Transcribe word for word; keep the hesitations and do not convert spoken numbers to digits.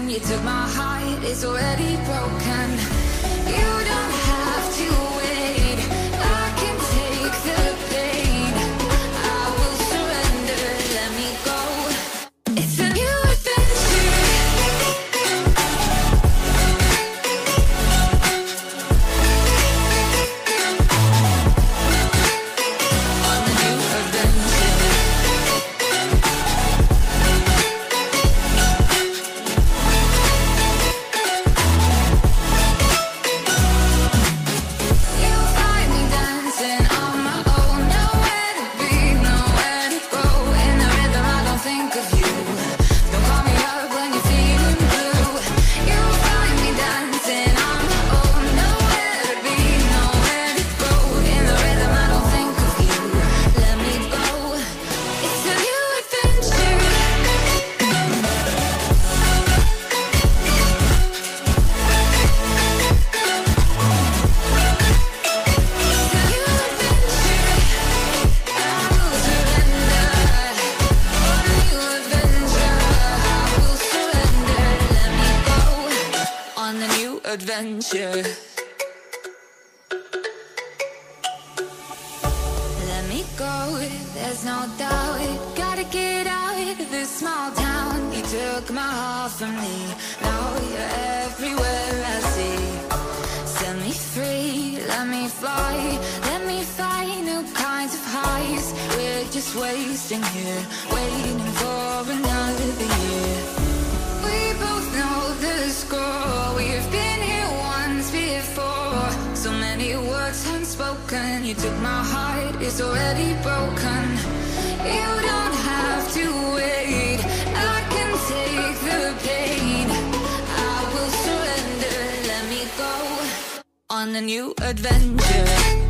You took my heart, it's already broken. You don't have to wait, I can take the pain. I will surrender, let me go. It's a new adventure. On the new adventure. Adventure. Let me go, there's no doubt. Gotta get out of this small town. You took my heart from me, now you're everywhere I see. Set me free, let me fly, let me find new kinds of highs. We're just wasting here, waiting for another year. We both know the score, we've been unspoken, you took my heart, it's already broken. You don't have to wait, I can take the pain. I will surrender, let me go on a new adventure.